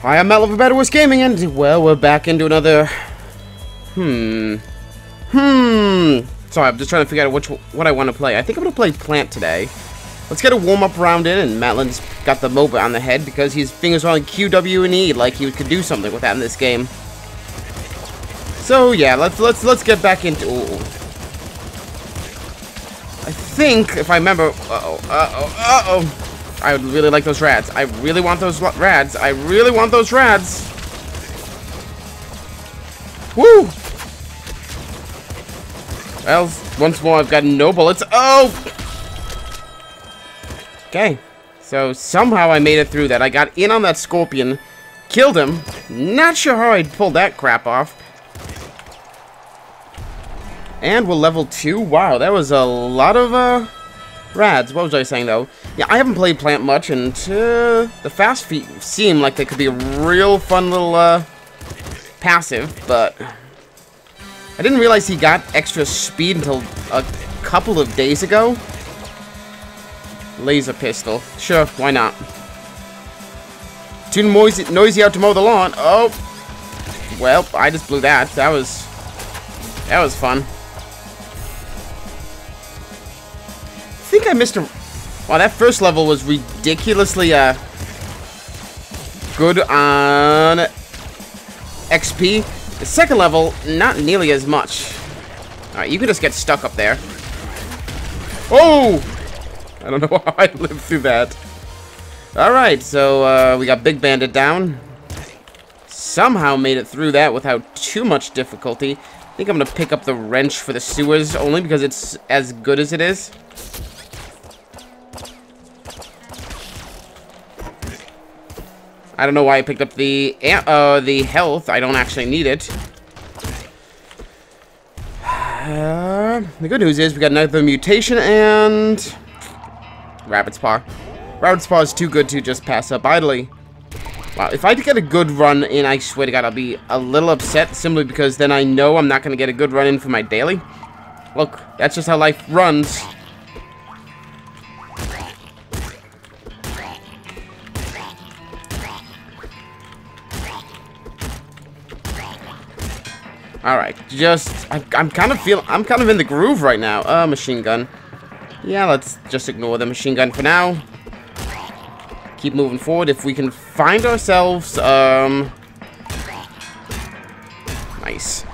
Hi, I'm Matlin for Bad to Worse Gaming, and, well, we're back into another... Sorry, I'm just trying to figure out what I want to play. I think I'm going to play Plant today. Let's get a warm-up round in, and Matlin's got the MOBA on the head because his fingers are on Q, W, and E, like he could do something with that in this game. So, yeah, let's get back into... Ooh. I think, if I remember... I would really like those rads. I really want those rads. I really want those rads. Woo! Well, once more, I've got no bullets. Oh! Okay. So, somehow I made it through that. I got in on that scorpion. Killed him. Not sure how I pulled that crap off. And we're level 2. Wow, that was a lot of, rads. What was I saying, though? Yeah, I haven't played Plant much, and the fast feet seem like they could be a real fun little passive, but I didn't realize he got extra speed until a couple of days ago. Laser pistol. Sure, why not? Too noisy out to mow the lawn. Oh! Well, I just blew that. That was fun. I think I missed a... Wow, that first level was ridiculously good on XP. The second level, not nearly as much. Alright, you can just get stuck up there. Oh! I don't know how I lived through that. Alright, so we got Big Bandit down. Somehow made it through that without too much difficulty. I think I'm going to pick up the wrench for the sewers only because it's as good as it is. I don't know why I picked up the health. I don't actually need it. The good news is we got another mutation and... Rabbit's Paw. Rabbit's Paw is too good to just pass up idly. Wow, if I get a good run in, I swear to God, I'll be a little upset. Simply because then I know I'm not going to get a good run in for my daily. Look, that's just how life runs. Alright, I'm kind of in the groove right now. Machine gun. Yeah, let's just ignore the machine gun for now. Keep moving forward. If we can find ourselves, nice.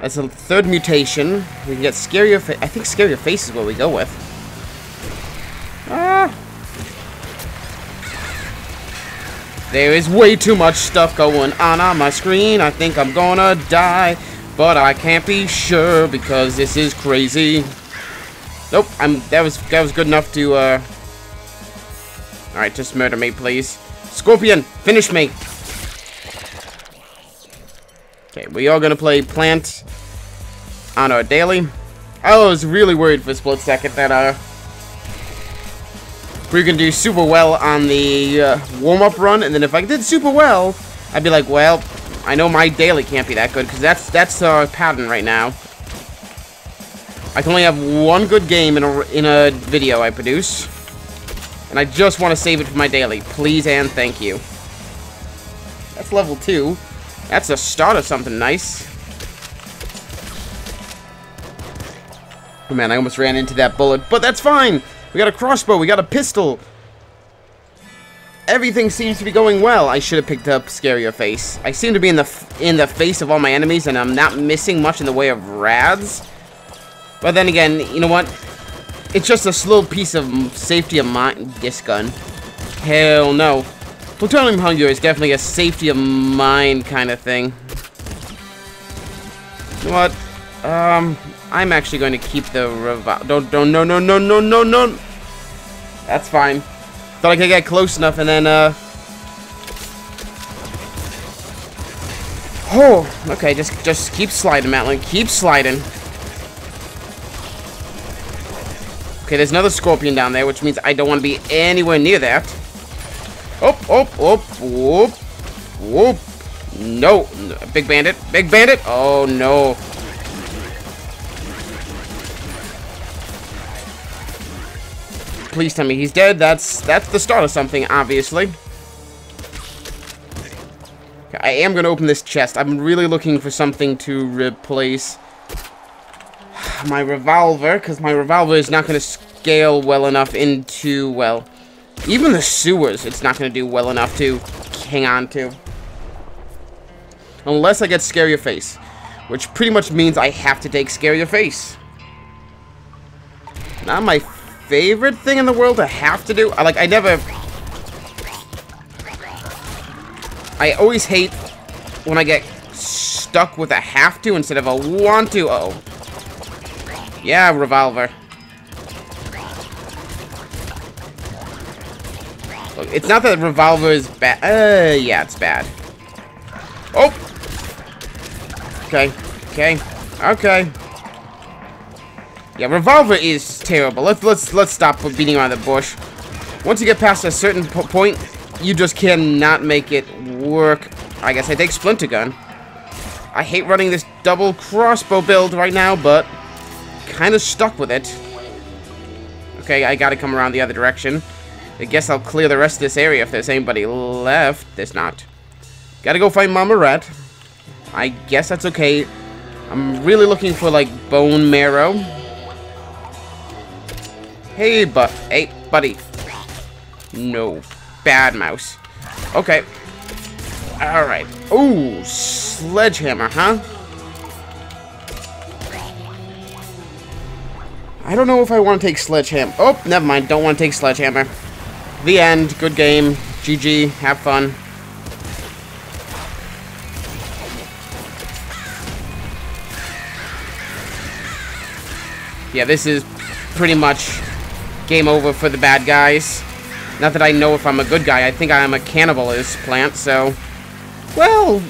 That's a third mutation. We can get scarier. I think scarier face is what we go with. Ah! There is way too much stuff going on my screen. I think I'm gonna die, but I can't be sure because this is crazy. Nope, that was good enough to Alright, just murder me, please. Scorpion, finish me. Okay, we are gonna play Plant on our daily. I was really worried for a split second that we're gonna do super well on the warm-up run, and then if I did super well, I'd be like, well, I know my daily can't be that good, because that's our pattern right now. I can only have one good game in a video I produce, and I just want to save it for my daily. Please and thank you. That's level 2. That's the start of something nice. Oh man, I almost ran into that bullet, but that's fine. We got a crossbow, we got a pistol. Everything seems to be going well. I should have picked up Scarier Face. I seem to be in the face of all my enemies, and I'm not missing much in the way of rads. But then again, you know what? It's just a slow piece of safety of mind. This gun. Hell no. Plutonium hunger is definitely a safety of mind kind of thing. You know what? I'm actually going to keep the revolver. Don't, no. That's fine. Thought I could get close enough and then, Oh, okay, just keep sliding, Matlin. Keep sliding. Okay, there's another scorpion down there, which means I don't want to be anywhere near that. Oh, oh, oh, whoop, whoop. No, Big Bandit, Big Bandit. Oh, no. Please tell me he's dead. That's the start of something, obviously. I am going to open this chest. I'm really looking for something to replace my revolver, because my revolver is not going to scale well enough into, well, even the sewers. It's not going to do well enough to hang on to. Unless I get Scare Your Face, which pretty much means I have to take Scare Your Face. Not my favorite thing in the world to have to do. Like, I never... I always hate when I get stuck with a have to instead of a want to. Oh. Yeah, revolver. Look, it's not that revolver is bad. Yeah, it's bad. Oh! Okay. Okay. Okay. Yeah, revolver is terrible. Let's stop beating around the bush. Once you get past a certain point, you just cannot make it work. I guess I take Splinter Gun. I hate running this double crossbow build right now, but kind of stuck with it. Okay, I gotta come around the other direction. I guess I'll clear the rest of this area if there's anybody left. There's not. Gotta go find Mama Rat. I guess that's okay. I'm really looking for, like, bone marrow. Hey, hey, buddy. No. Bad mouse. Okay. Alright. Ooh, sledgehammer, huh? I don't know if I want to take sledgehammer. Oh, never mind. Don't want to take sledgehammer. The end. Good game. GG. Have fun. Yeah, this is pretty much game over for the bad guys. Not that I know if I'm a good guy. I think I'm a cannibalist plant, so... Well,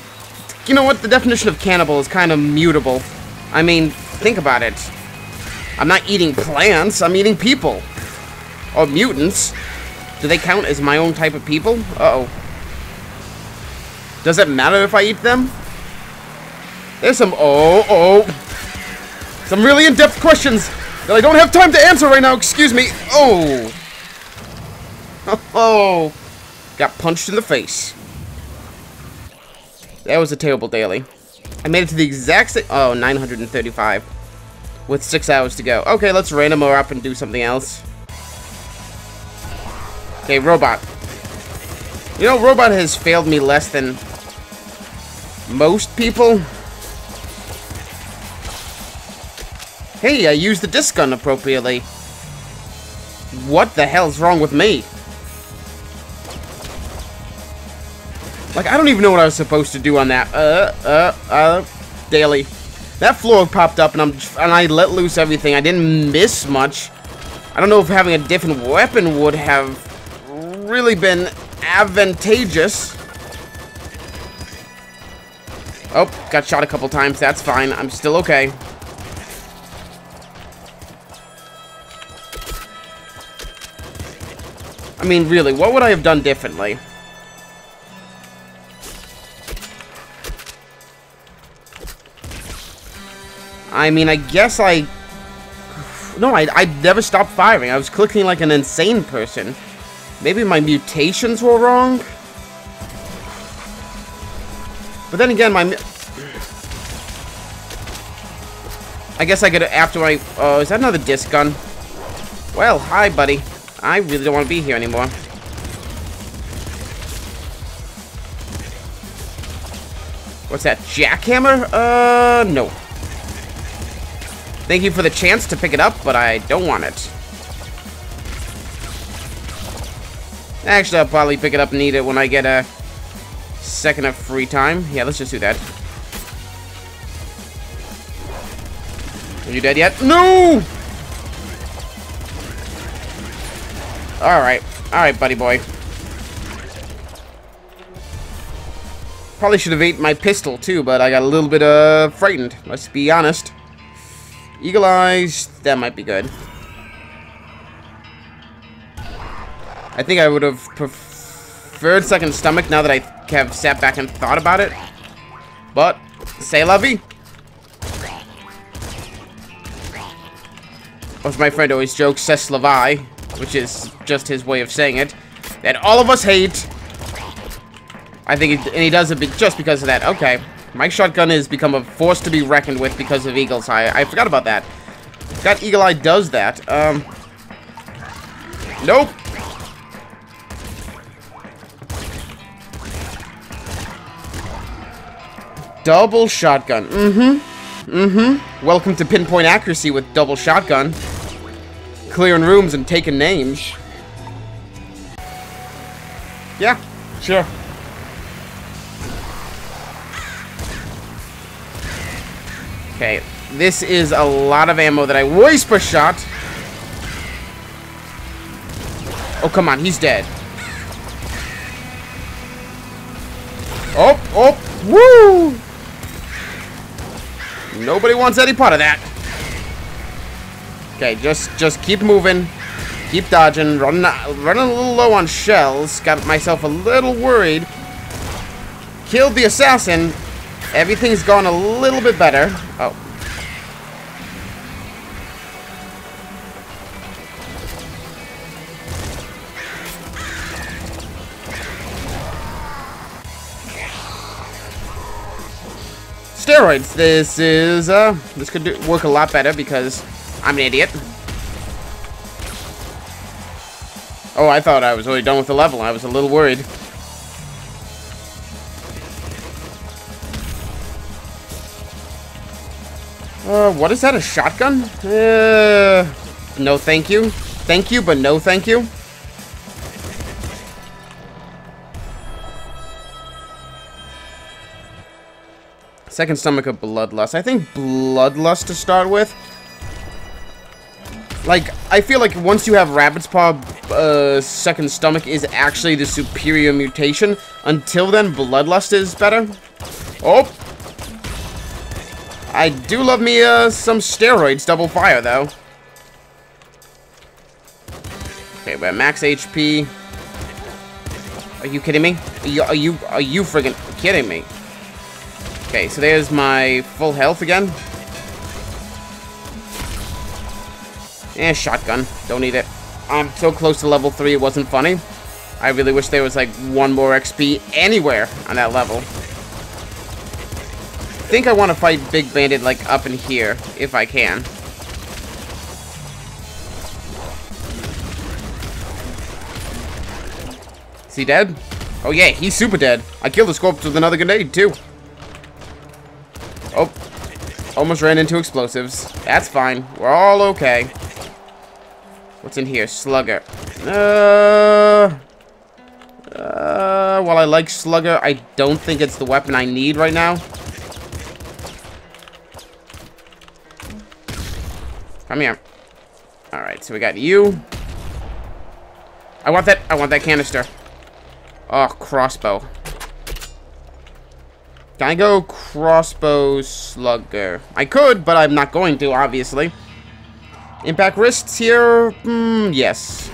you know what? The definition of cannibal is kind of mutable. I mean, think about it. I'm not eating plants. I'm eating people. Or mutants. Do they count as my own type of people? Uh-oh. Does it matter if I eat them? There's some... Some really in-depth questions that I don't have time to answer right now. Excuse me. Oh. Oh. Got punched in the face. That was a terrible daily. I made it to the exact same... Oh, 935. With 6 hours to go. Okay, let's random her up and do something else. Okay, robot. You know, robot has failed me less than most people. Hey, I used the disc gun appropriately. What the hell's wrong with me? Like, I don't even know what I was supposed to do on that. Daily. That floor popped up and I let loose everything. I didn't miss much. I don't know if having a different weapon would have really been advantageous. Oh, got shot a couple times. That's fine. I'm still okay. I mean, really, what would I have done differently? I mean, I guess I... No, I never stopped firing. I was clicking like an insane person. Maybe my mutations were wrong? But then again, my... I guess I could... After I... Oh, is that another disc gun? Well, hi, buddy. I really don't want to be here anymore. What's that, jackhammer? No. Thank you for the chance to pick it up, but I don't want it. Actually, I'll probably pick it up and eat it when I get a second of free time. Yeah, let's just do that. Are you dead yet? No! Alright. Alright, buddy boy. Probably should have eaten my pistol, too, but I got a little bit, frightened. Let's be honest. Eagle eyes. That might be good. I think I would have preferred second stomach now that I have sat back and thought about it. But, c'est la vie. As my friend always jokes, c'est la vie. Which is just his way of saying it, that all of us hate. I think, and he does it just because of that. Okay, Mike's shotgun has become a force to be reckoned with because of Eagle's Eye. I forgot about that. Got Eagle Eye does that. Nope. Double shotgun. Mm-hmm. Mm-hmm. Welcome to pinpoint accuracy with double shotgun. Clearing rooms and taking names. Yeah, sure. Okay, this is a lot of ammo that I whisper shot. Oh, come on, he's dead. Oh, oh, woo! Nobody wants any part of that. Okay, just keep moving, keep dodging, running a little low on shells. Got myself a little worried. Killed the assassin. Everything's gone a little bit better. Oh. Steroids. This is, this could work a lot better because I'm an idiot. Oh, I thought I was already done with the level. I was a little worried. What is that, a shotgun? No thank you. Thank you, but no thank you. Second stomach of bloodlust. I think bloodlust to start with. Like, I feel like once you have Rabbit's Paw, second stomach is actually the superior mutation. Until then, bloodlust is better. Oh! I do love me some steroids, double fire though. Okay, we're at max HP. Are you kidding me? Are you friggin' kidding me? Okay, so there's my full health again. Eh, shotgun. Don't need it. I'm so close to level 3, it wasn't funny. I really wish there was like one more XP anywhere on that level. I think I want to fight Big Bandit like up in here if I can. Is he dead? Oh yeah, he's super dead. I killed the corpse with another grenade too. Oh, almost ran into explosives. That's fine. We're all okay. What's in here? Slugger. While I like Slugger, I don't think it's the weapon I need right now. Come here. Alright, so we got you. I want that canister. Oh, crossbow. Can I go crossbow slugger? I could, but I'm not going to, obviously. Impact wrists here? Yes.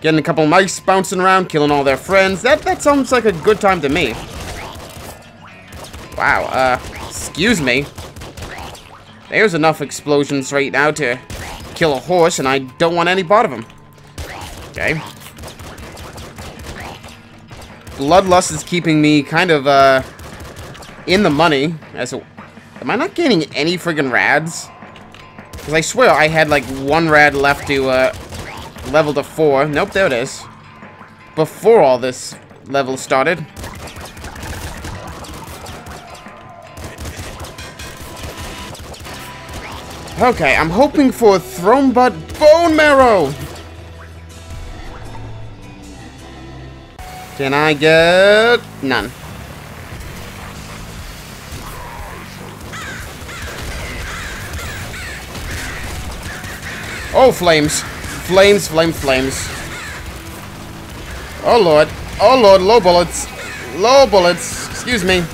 Getting a couple mice bouncing around, killing all their friends. That sounds like a good time to me. Wow, excuse me. There's enough explosions right now to kill a horse, and I don't want any part of them. Okay. Bloodlust is keeping me kind of, in the money. Am I not gaining any friggin' rads? Because I swear I had, like, one rad left to, level to 4. Nope, there it is. Before all this level started. Okay, I'm hoping for a throne butt bone marrow! Can I get... none. Oh, flames. Flames, flame, flames. Oh, Lord. Oh, Lord, low bullets. Low bullets. Excuse me.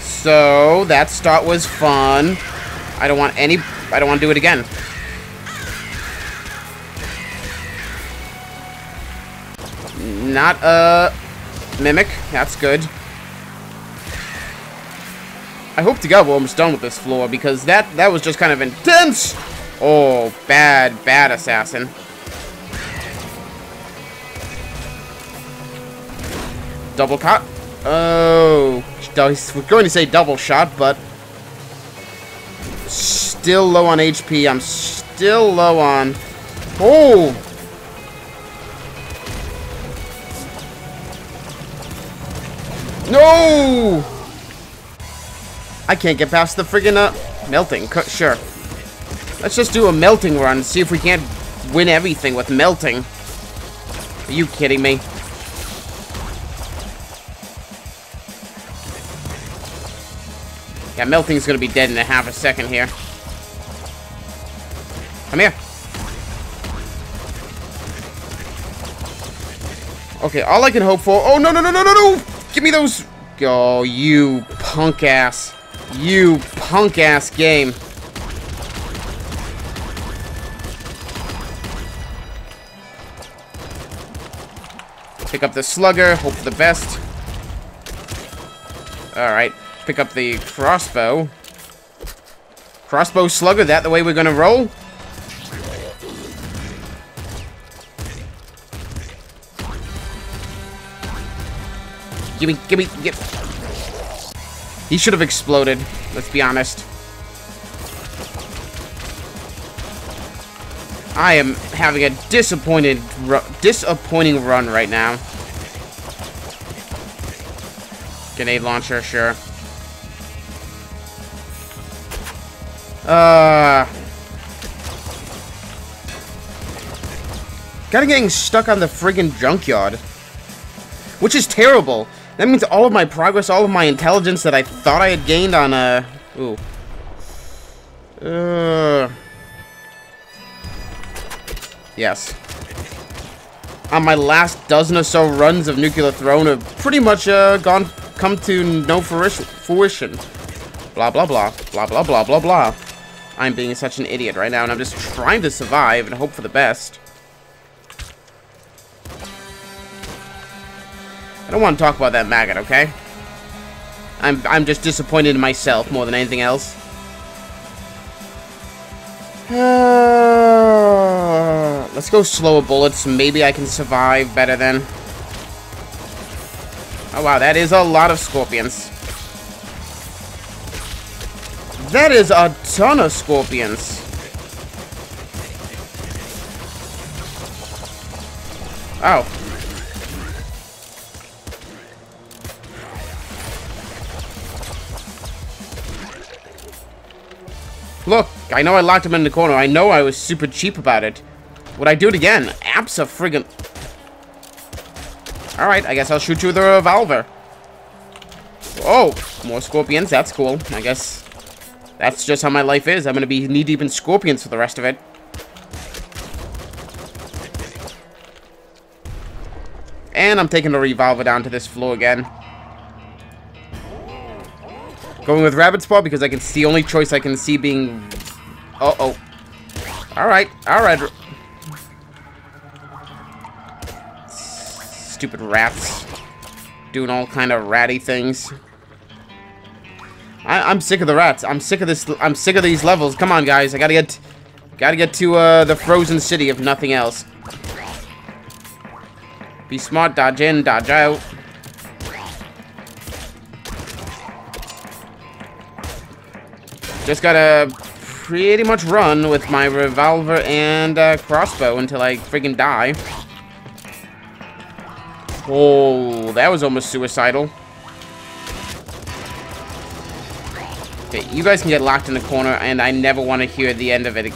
So that start was fun. I don't want to do it again. Not a mimic. That's good. I hope to God we're almost done with this floor, because that was just kind of intense. Oh, bad assassin. Double cut. Oh, I was going to say double shot, but still low on HP. I'm still low on. Oh. No! I can't get past the friggin' melting. Sure. Let's just do a melting run and see if we can't win everything with melting. Are you kidding me? Yeah, melting's gonna be dead in a half a second here. Come here. Okay, all I can hope for. Oh, no! Give me those. Oh, you punk ass. You punk ass game. Pick up the slugger. Hope for the best. Alright. Pick up the crossbow. Crossbow slugger. That the way we're gonna roll? Give me. He should have exploded, let's be honest. I am having a disappointing run right now. Grenade launcher, sure. Kinda getting stuck on the friggin' junkyard. Which is terrible. That means all of my progress, all of my intelligence that I thought I had gained on, yes. On my last dozen or so runs of Nuclear Throne have pretty much, come to no fruition. Blah, blah, blah. Blah, blah, blah, blah, blah. I'm being such an idiot right now, and I'm just trying to survive and hope for the best. I don't want to talk about that maggot, okay? I'm just disappointed in myself more than anything else. Let's go slower bullets. Maybe I can survive better then. Oh wow, that is a lot of scorpions. That is a ton of scorpions. Oh. Look, I know I locked him in the corner. I know I was super cheap about it. Would I do it again? Abso-friggin'. Alright, I guess I'll shoot you with a revolver. Oh, more scorpions. That's cool. I guess that's just how my life is. I'm going to be knee-deep in scorpions for the rest of it. And I'm taking the revolver down to this floor again. Going with Rabbit's Paw because I can see, the only choice I can see being... Uh-oh. Alright. Stupid rats. Doing all kind of ratty things. I'm sick of the rats. I'm sick of these levels. Come on, guys. I gotta get to the Frozen City, if nothing else. Be smart. Dodge in, dodge out. Just gotta pretty much run with my revolver and crossbow until I friggin' die. Oh, that was almost suicidal. Okay, you guys can get locked in the corner, and I never want to hear the end of it.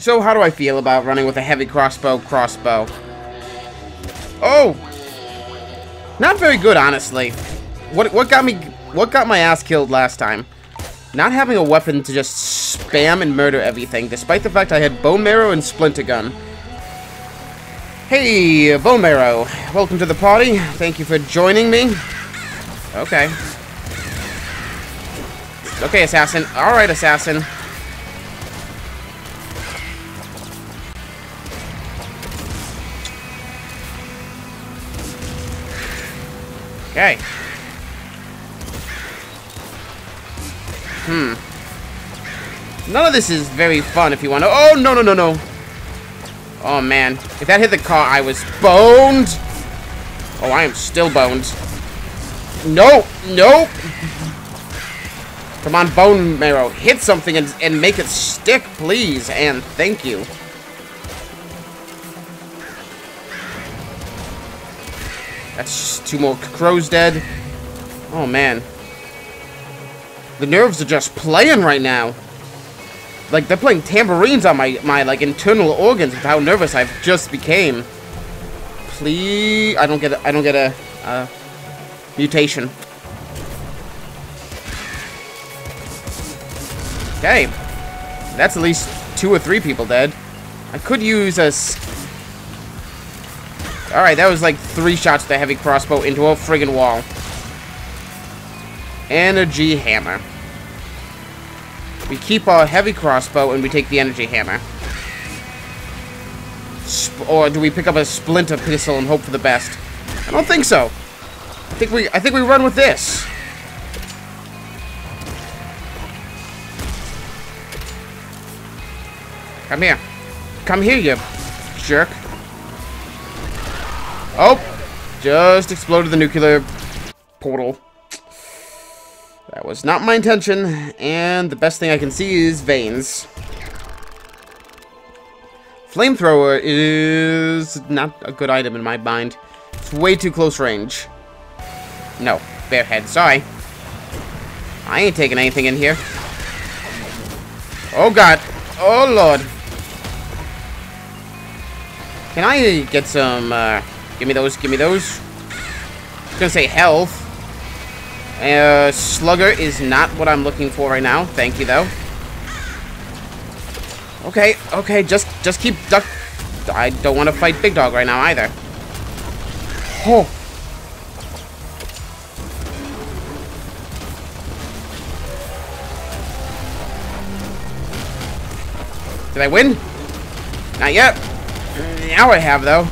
So, how do I feel about running with a heavy crossbow? Oh! Not very good, honestly. What got my ass killed last time? Not having a weapon to just spam and murder everything, despite the fact I had bone marrow and splinter gun. Hey, bone marrow. Welcome to the party. Thank you for joining me. Okay. Okay, assassin. Alright, assassin. Okay. None of this is very fun if you want to. Oh, no, no, no, no. Oh, man. If that hit the car, I was boned. Oh, I am still boned. No, no. Come on, bone marrow. Hit something and make it stick, please. And thank you. That's two more crows dead. Oh, man. The nerves are just playing right now. Like, they're playing tambourines on my like, internal organs with how nervous I've just became. Please. I don't get a mutation. Okay. That's at least two or three people dead. I could use a... Alright, that was like three shots with a heavy crossbow into a friggin' wall. Energy hammer. We keep our heavy crossbow and we take the energy hammer. Or do we pick up a splinter pistol and hope for the best? I don't think so. I think we run with this. Come here. Come here, you jerk. Oh, just exploded the nuclear portal. That was not my intention, and the best thing I can see is veins. Flamethrower is not a good item in my mind. It's way too close range. No, bare head, sorry. I ain't taking anything in here. Oh god, oh lord. Can I get some, give me those. I was gonna say health. Slugger is not what I'm looking for right now. Thank you, though. Okay, okay, just keep duck. I don't want to fight Big Dog right now, either. Oh. Did I win? Not yet. Now I have, though.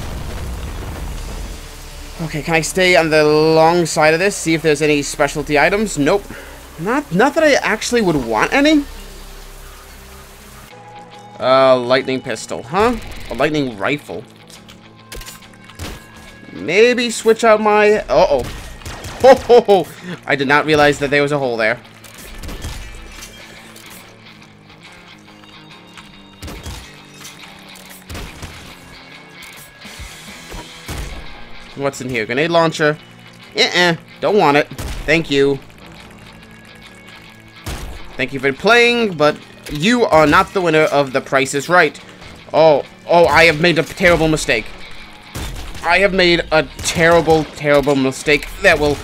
Okay, can I stay on the long side of this? See if there's any specialty items? Nope. Not that I actually would want any. Lightning pistol, huh? A lightning rifle. Maybe switch out my... Uh-oh. Ho, ho, ho. I did not realize that there was a hole there. What's in here? Grenade launcher. Don't want it. Thank you. Thank you for playing, but you are not the winner of The Price is Right. Oh, I have made a terrible mistake. I have made a terrible, terrible mistake that will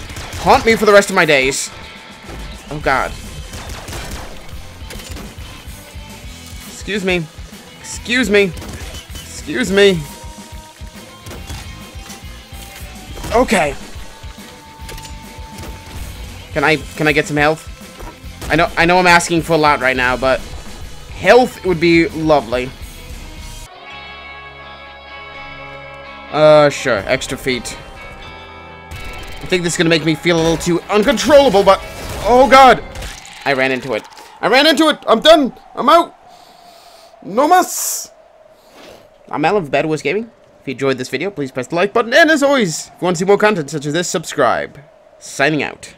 haunt me for the rest of my days. Oh, God. Excuse me. Excuse me. Excuse me. Okay. Can I get some health? I know I'm asking for a lot right now, but health would be lovely. Sure, extra feet. I think this is gonna make me feel a little too uncontrollable, but oh god, I ran into it. I'm done. I'm out. No mas. I'm Matlin of Bad to Worse Gaming. If you enjoyed this video, please press the like button, and as always, if you want to see more content such as this, subscribe. Signing out.